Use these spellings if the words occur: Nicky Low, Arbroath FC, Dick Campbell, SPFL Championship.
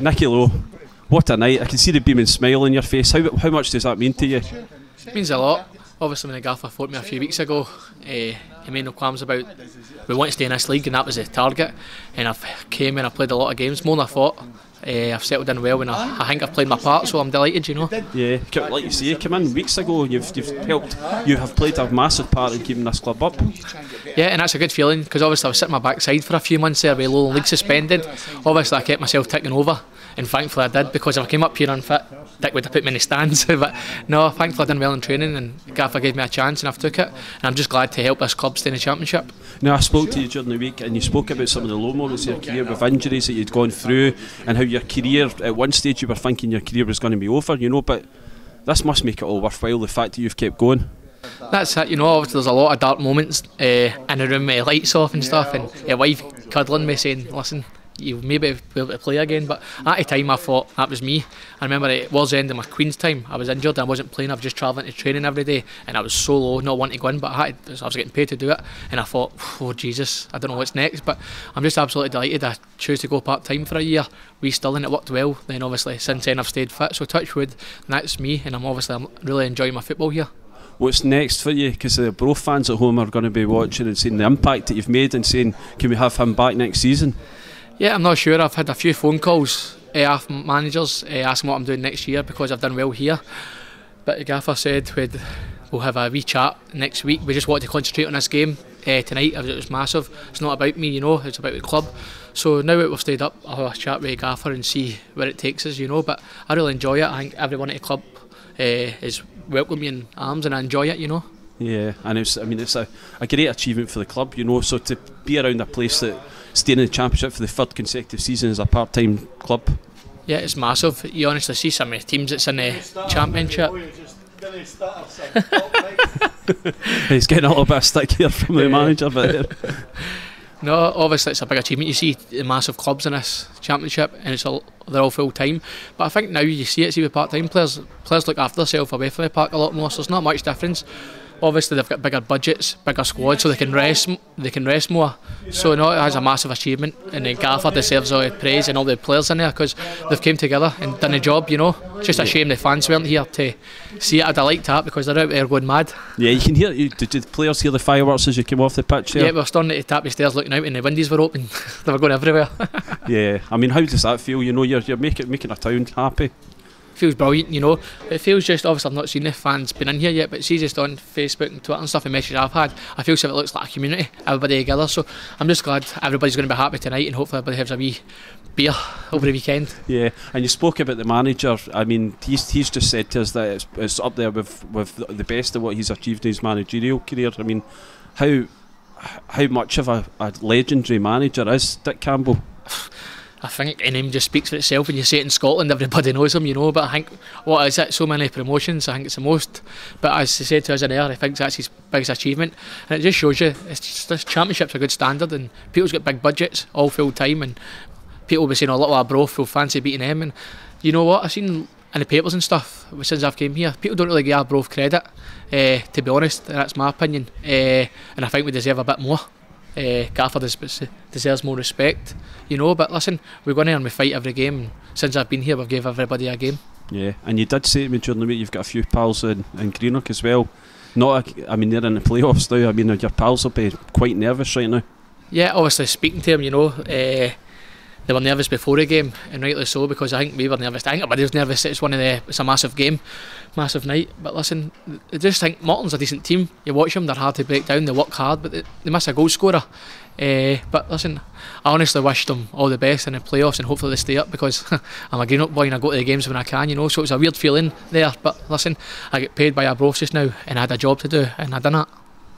Nicky Low, what a night. I can see the beaming smile on your face. How much does that mean to you? It means a lot. Obviously when the gaffer fought me a few weeks ago, he made no qualms about we want to stay in this league and that was the target, and I've came and I played a lot of games, more than I thought. I've settled in well and I think I've played my part, so I'm delighted, you know. Yeah, like you say, you came in weeks ago, you've helped, you have played a massive part in keeping this club up. Yeah, and that's a good feeling, because obviously I was sitting my backside for a few months there with Lowland League suspended. Obviously I kept myself ticking over, and thankfully I did, because if I came up here unfit, Dick would have put me in the stands. But no, thankfully I've done well in training and Gaffer gave me a chance and I've took it, and I'm just glad to help this club stay in the championship. Now, I spoke to you during the week and you spoke about some of the low moments of your career with injuries that you'd gone through and how your career, at one stage you were thinking your career was going to be over, you know, but this must make it all worthwhile, the fact that you've kept going. That's it, you know. Obviously there's a lot of dark moments in the room with lights off and stuff, and your wife cuddling me saying, listen, you maybe be able to play again, but at the time I thought that was me. I remember it was the end of my Queen's time, I was injured, I wasn't playing, I was just travelling to training every day and I was so low, not wanting to go in, but I was getting paid to do it, and I thought, oh Jesus, I don't know what's next, but I'm just absolutely delighted I chose to go part time for a year, and it worked well. Then obviously since then I've stayed fit, so touch wood, and that's me, and I'm really enjoying my football here. What's next for you? Because the Arbroath fans at home are going to be watching and seeing the impact that you've made and saying, can we have him back next season? Yeah, I'm not sure. I've had a few phone calls off managers asking what I'm doing next year because I've done well here. But the gaffer said we'll have a wee chat next week. We just wanted to concentrate on this game tonight. It was massive. It's not about me, you know, it's about the club. So now that we've stayed up, I'll have a chat with the gaffer and see where it takes us, you know. But I really enjoy it. I think everyone at the club is welcoming me in arms and I enjoy it, you know. Yeah, and it's, I mean, it's a great achievement for the club, you know, so to be around a place that staying in the championship for the third consecutive season as a part-time club. Yeah, it's massive. You honestly see some of the teams that's in the championship. He's getting a little bit of stick here from the manager, but no, obviously it's a big achievement. You see the massive clubs in this championship and it's all, they're all full-time, but I think now you see it, see with part-time players, players look after themselves away from the park a lot more, so there's not much difference. Obviously they've got bigger budgets, bigger squads, so they can rest more. So no, it has a massive achievement, and the gaffer deserves all the praise and all the players in there because they've came together and done the job, you know. It's just a shame the fans weren't here to see it. I'd have liked that because they're out there going mad. Yeah, you can hear, did the players hear the fireworks as you came off the pitch there? Yeah, we were standing at the top of the stairs looking out and the windows were open. They were going everywhere. Yeah, I mean, how does that feel? You know, you're making a town happy. Feels brilliant, you know. It feels just, obviously I've not seen the fans been in here yet, but see just on Facebook and Twitter and stuff, the messages I've had, I feel as if it looks like a community, everybody together, so I'm just glad everybody's going to be happy tonight and hopefully everybody has a wee beer over the weekend. Yeah, and you spoke about the manager. I mean, he's just said to us that it's up there with the best of what he's achieved in his managerial career. I mean, how much of a legendary manager is Dick Campbell? I think the name just speaks for itself. When you say it in Scotland, everybody knows him, you know. But I think, what is it? So many promotions. I think it's the most. But as he said to us in there, I think that's his biggest achievement. And it just shows you, this championship's a good standard, and people's got big budgets, all full time, and people will be saying, "Oh, little Arbroath will fancy beating them." And you know what? I've seen in the papers and stuff since I've came here, people don't really give Arbroath credit. To be honest, that's my opinion. And I think we deserve a bit more. Gaffer deserves more respect, you know, but listen, we're going in and we fight every game, and since I've been here we've gave everybody a game. Yeah, and you did say to me during the week you've got a few pals in Greenock as well. I mean, they're in the playoffs now. I mean, your pals will be quite nervous right now. Yeah, obviously speaking to them, you know, they were nervous before the game, and rightly so, because I think we were nervous. I think everybody was nervous. It's a massive game, massive night. But listen, I just think Morton's a decent team. You watch them; they're hard to break down. They work hard, but they miss a goal scorer. But listen, I honestly wish them all the best in the playoffs, and hopefully they stay up because I'm a Greenock boy and I go to the games when I can, you know. So it's a weird feeling there. But listen, I get paid by Arbroath just now, and I had a job to do, and I done that.